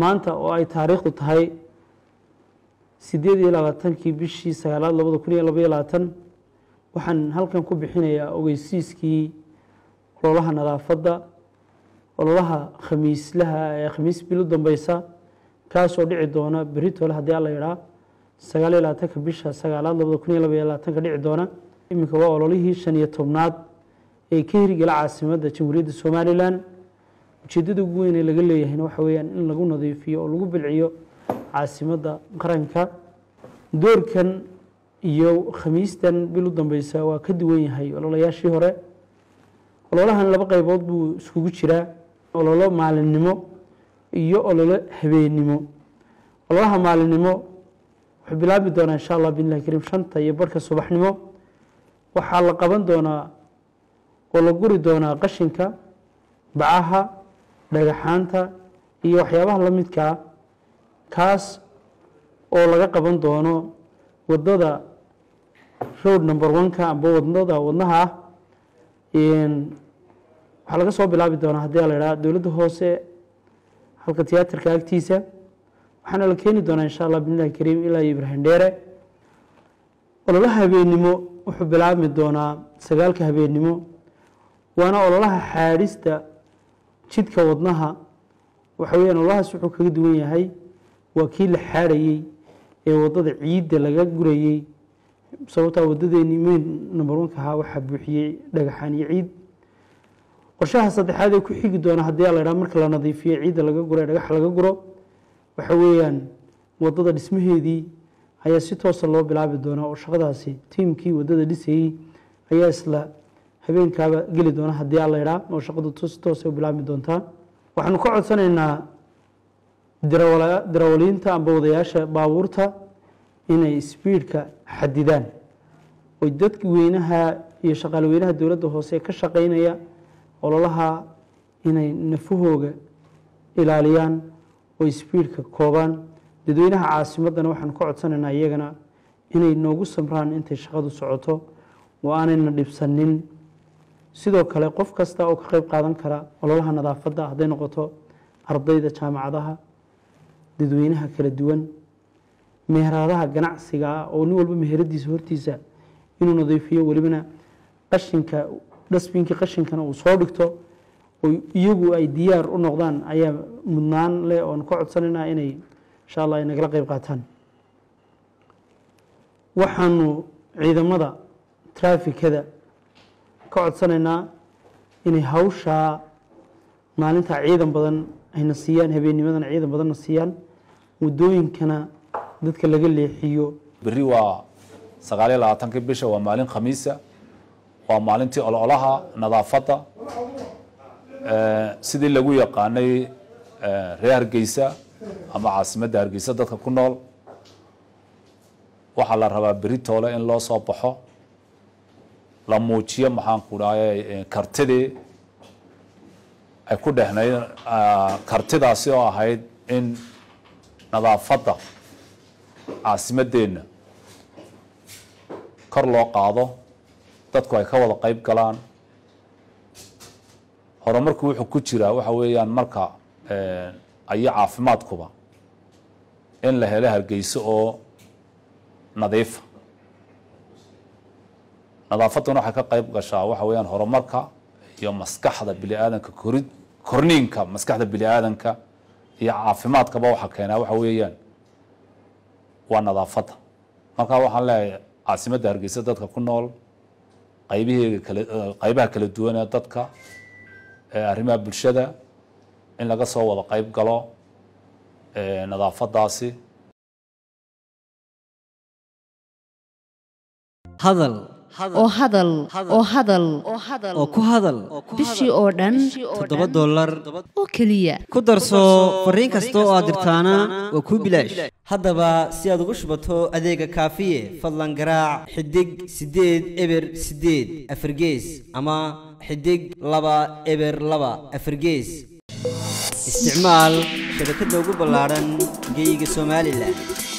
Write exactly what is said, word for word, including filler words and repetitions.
maanta oo ay taariikhdu tahay sideed iyo labaatanka bishii sagaalaad laba kun iyo labaatan waxaan halkan ku bixinayaa ogeysiiskii ololaha nadaafada ololaha khamiislaha ee khamiis bil u dambaysa kaas oo dhici doona Britol hadii la yiraahdo sagaal iyo labaatanka bisha sagaalaad laba kun iyo labaatan ka dhici doona imika waa ololihii shan iyo tobnaad ee ka hirgala caasimadda Jamhuuriyadda Soomaaliland ujeedada ugu weyn ee laga leeyahay waxa weeyaan in lagu nadiifiyo oo lagu bilciyo caasimadda qaranka doorkan iyo khamiistan bil u dambaysa waa ka duwan yahay ololayaashii hore ololahan laba qaybood buu isku jiraa ololo maalinimo iyo ololo habeenimo ololaha maalinimo wuxuu bilaabi doonaa insha Allah billahi karim shanta iyo barka subaxnimo waxa la qaban doonaa oo la guri doonaa qashinka bacaha dhagaxaanta iyo waxyaabaha la midka kaas oo laga qaban doono wadada road number one ka ama wadada wadnaha in waxa laga soo bilaabi doonaa hadii la yiraahdo dawladda hoose halka tiyaatarka agtiisa waxaan la keenin doonaa insha Allah billahi karim ila Ibrahim Dheere ololaha habeenimo wuxuu bilaabi doonaa sagaalka habeenimo waana ololaha xaarista jidka wadnaha waxa weeyaan ololaha suuq kaga duwan yahay wakiil xaarayay ee wadada ciidda laga gurayay sababta wadadeeni meen number one ka ha waxa buuxiyay dhagaxaan iyo ciid qorshaha saddexaad ee ku xigi doona hadii la yiraahdo marka la nadiifiyo ciidda laga guray dhagax laga guro waxa weeyaan wadada dhismaheedii ayaa si toos ah loo bilaabi doona oo shaqadaasi teamkii wadada dhisay ayaa isla habeenkaaba geli doona hadii la yiraahdo oo shaqadu toos toos ah u bilaabi doonta waxaanu ka codsanaynaa darawaliinta ama wadayaasha baabuurta inay speedka xadidaan oo dadka weynaha iyo shaqaaleynaha dawladda hoose ka shaqeynaya ololaha inay nafahooga ilaaliyaan oo speedka koobaan dadweynaha caasimadana waxaan ka codsanaynaa iyagana inay noogu samraan intay shaqadu socoto oo aanayna dhibsanin sidoo kale qof kasta oo ka qayb qaadan kara ololaha nadaafada haday noqoto ardayda jaamacadaha dadweynaha kala duwan meheradaha ganacsiga oo nin walba meheradiisa hortiisa inuu nadiifiyo walibana qashinka dustbinka qashinkana uu soo dhigto oo iyagu ay diyaar u noqdaan ayaa mudnaan leh oo ka codsanaynaa inay insha Allah inagala qayb qaataan waxaanu ciidamada traafikada ka codsanaynaa inay hawsha maalinta ciidan badan ay nasiyaan habeenimada ciidan badan nasiyaan wadooyinkana dadka laga leexiyo bari waa sagaal iyo labaatanka bisha waa maalin khamiisa waa maalintii ololaha nadaafada ee sidii lagu yaqaanay reer Hargeysa ama caasimadda Hargeysa dadka ku nool waxa la rabaa Britol in loo soo baxo la muujiyo maxaan ku raayay kartidii ay ku dhahnay kartidaasi oo ahayd in nadaafada caasimadeena kor loo qaado dadku ay ka wada qayb galaan horumarku wuxuu ku jiraa waxa weeyaan marka ee ay caafimaadkuba in la helo Hargeysa oo nadiif nadaafaduna waxa ka qayb gashaa waxa weeyaan horumarka iyo maskaxda bini'aadanka korid korniinka maskaxda bini'aadanka iyo caafimaadkaba waxa keenaa waxa weeyaan ونظافته marka waxaan leeyahay caasimadda Hargeysa dadka ku nool qaybaha kala qaybaha kala duwan ee dadka ee arrimaha bulshada in laga soo wada qayb galo ee nadaafadaasi hadal oo hadal oo hadal oo ku hadal bishii oo dhan toddoba dollar oo kaliya ku darso fariin kasta oo aad dirtaana waa ku bilaash haddaba si aad ugu shubato adeega kaafiye fadlan garaac xidig sideed eber sideed afar gees ama xidig laba eber laba afar gees isticmaal shirkadda ugu ballaaran geyga Soomaaliland